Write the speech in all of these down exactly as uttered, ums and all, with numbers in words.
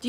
Do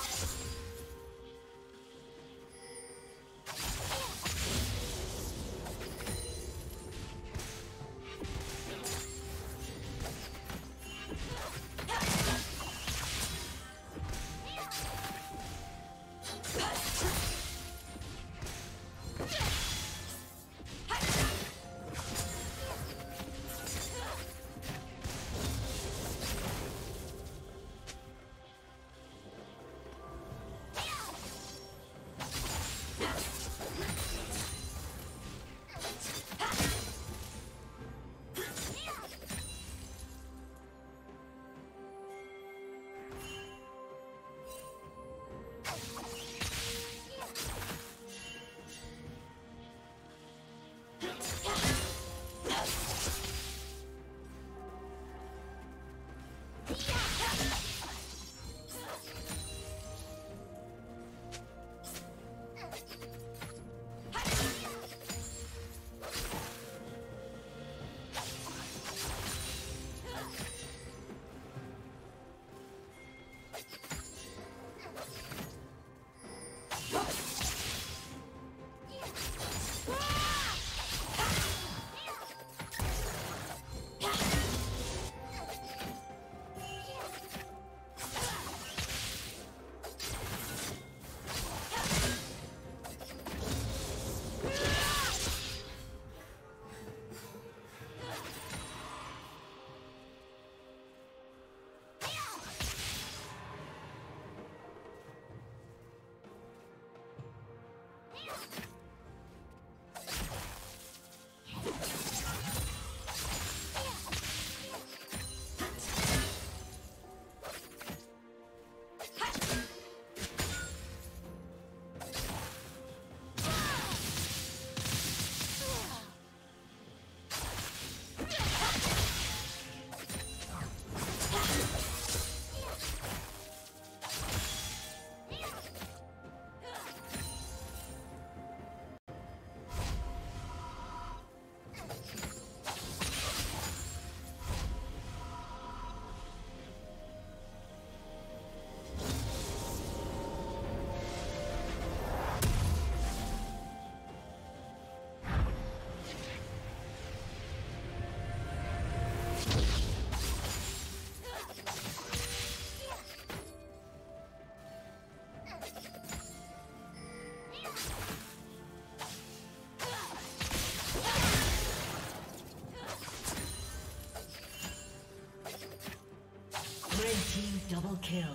Double kill.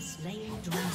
Slain dragon.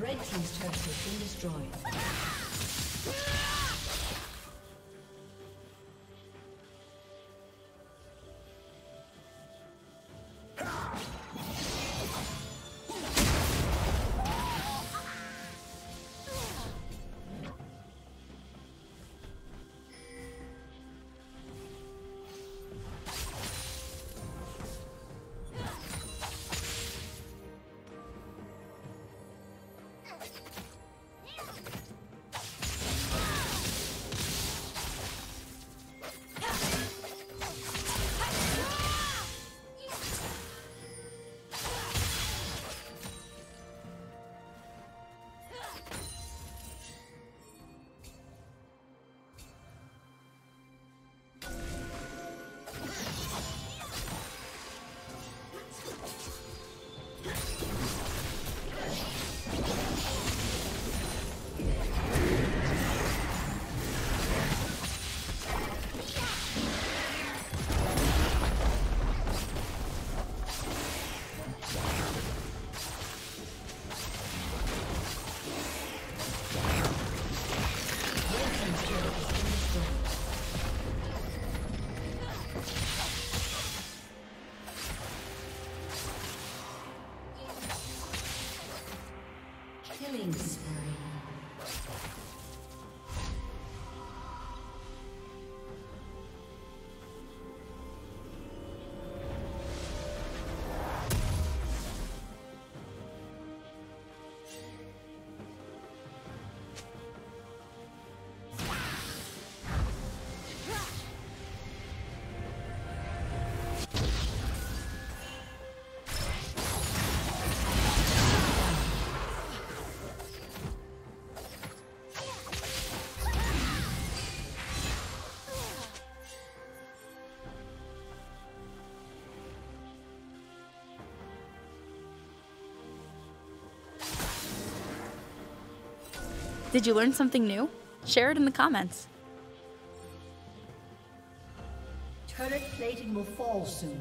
Red team's turret has been destroyed. Did you learn something new? Share it in the comments. Turret plating will fall soon.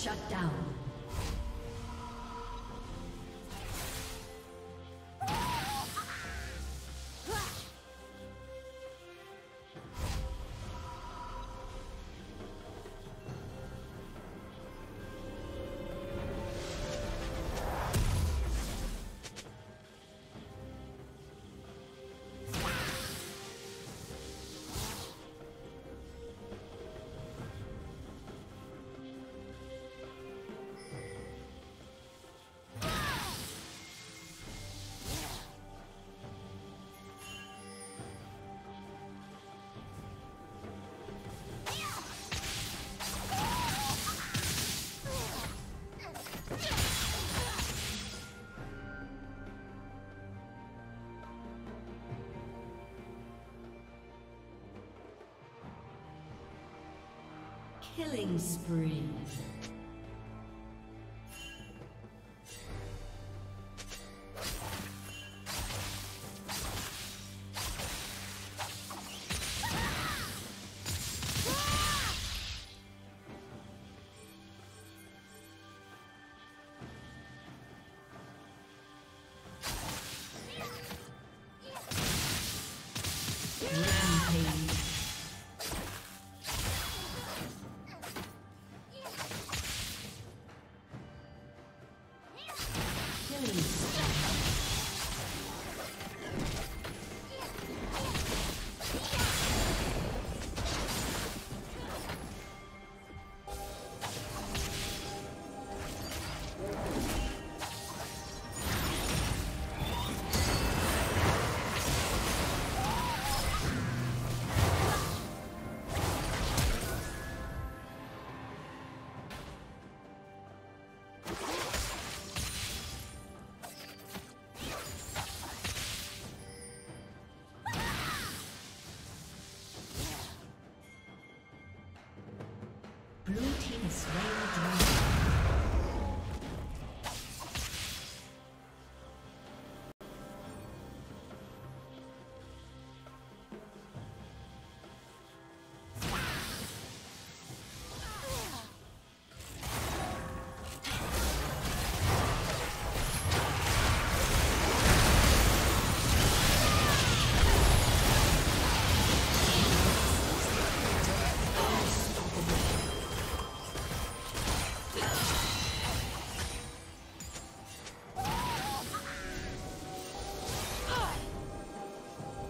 Shut down. Killing spree. Wow.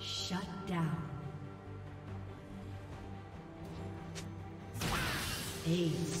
Shut down. Aced.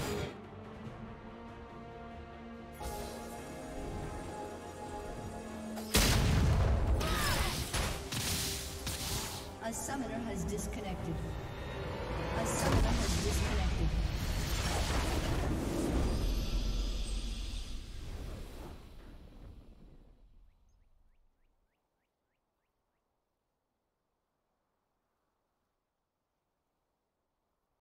A summoner has disconnected. A summoner has disconnected.